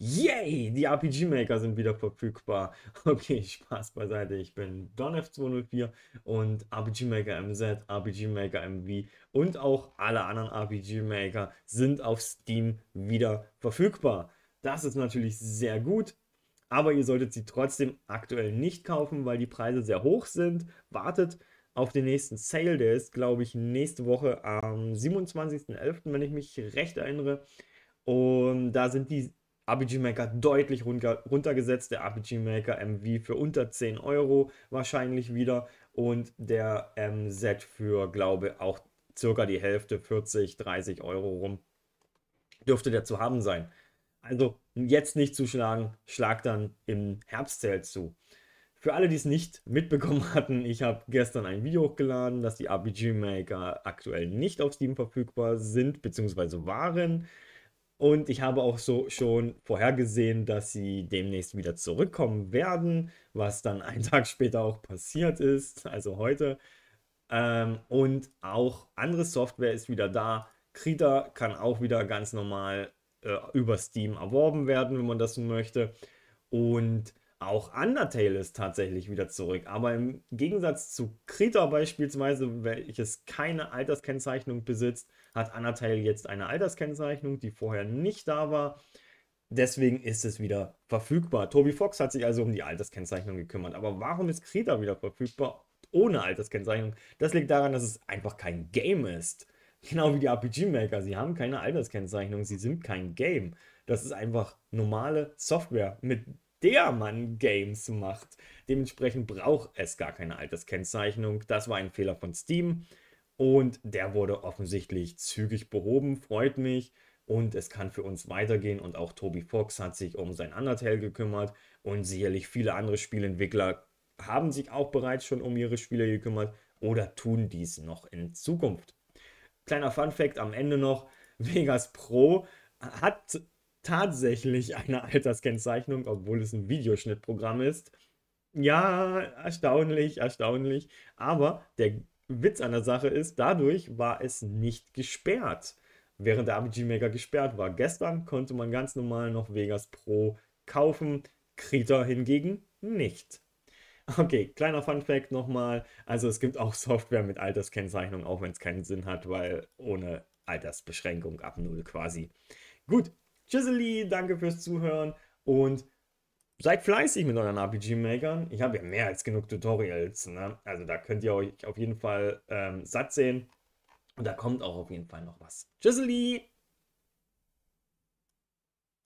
Yay, die RPG Maker sind wieder verfügbar. Okay, Spaß beiseite, ich bin DonF204 und RPG Maker MZ, RPG Maker MV und auch alle anderen RPG Maker sind auf Steam wieder verfügbar. Das ist natürlich sehr gut, aber ihr solltet sie trotzdem aktuell nicht kaufen, weil die Preise sehr hoch sind. Wartet auf den nächsten Sale, der ist, glaube ich, nächste Woche am 27.11., wenn ich mich recht erinnere. Und da sind die RPG Maker deutlich runtergesetzt, der RPG Maker MV für unter 10 Euro wahrscheinlich wieder und der MZ für, glaube ich, auch circa die Hälfte, 40, 30 Euro rum, dürfte der zu haben sein. Also jetzt nicht zuschlagen, schlag dann im Herbstsale zu. Für alle, die es nicht mitbekommen hatten, ich habe gestern ein Video hochgeladen, dass die RPG Maker aktuell nicht auf Steam verfügbar sind bzw. waren. Und ich habe auch so schon vorhergesehen, dass sie demnächst wieder zurückkommen werden, was dann einen Tag später auch passiert ist, also heute. Und auch andere Software ist wieder da. Krita kann auch wieder ganz normal über Steam erworben werden, wenn man das so möchte. Und auch Undertale ist tatsächlich wieder zurück. Aber im Gegensatz zu Krita beispielsweise, welches keine Alterskennzeichnung besitzt, hat Undertale jetzt eine Alterskennzeichnung, die vorher nicht da war. Deswegen ist es wieder verfügbar. Toby Fox hat sich also um die Alterskennzeichnung gekümmert. Aber warum ist Krita wieder verfügbar ohne Alterskennzeichnung? Das liegt daran, dass es einfach kein Game ist. Genau wie die RPG Maker. Sie haben keine Alterskennzeichnung, sie sind kein Game. Das ist einfach normale Software, mit der man Games macht. Dementsprechend braucht es gar keine Alterskennzeichnung. Das war ein Fehler von Steam. Und der wurde offensichtlich zügig behoben, freut mich. Und es kann für uns weitergehen. Und auch Toby Fox hat sich um sein Undertale gekümmert. Und sicherlich viele andere Spieleentwickler haben sich auch bereits schon um ihre Spiele gekümmert oder tun dies noch in Zukunft. Kleiner Funfact am Ende noch: Vegas Pro hat tatsächlich eine Alterskennzeichnung, obwohl es ein Videoschnittprogramm ist. Ja, erstaunlich, erstaunlich. Aber der Witz an der Sache ist, dadurch war es nicht gesperrt, während der RPG Maker gesperrt war. Gestern konnte man ganz normal noch Vegas Pro kaufen, Krita hingegen nicht. Okay, kleiner Funfact nochmal, also es gibt auch Software mit Alterskennzeichnung, auch wenn es keinen Sinn hat, weil ohne Altersbeschränkung ab 0 quasi. Gut, tschüsseli, danke fürs Zuhören und seid fleißig mit euren RPG-Makern. Ich habe ja mehr als genug Tutorials, ne? Also da könnt ihr euch auf jeden Fall satt sehen. Und da kommt auch auf jeden Fall noch was. Tschüsseli!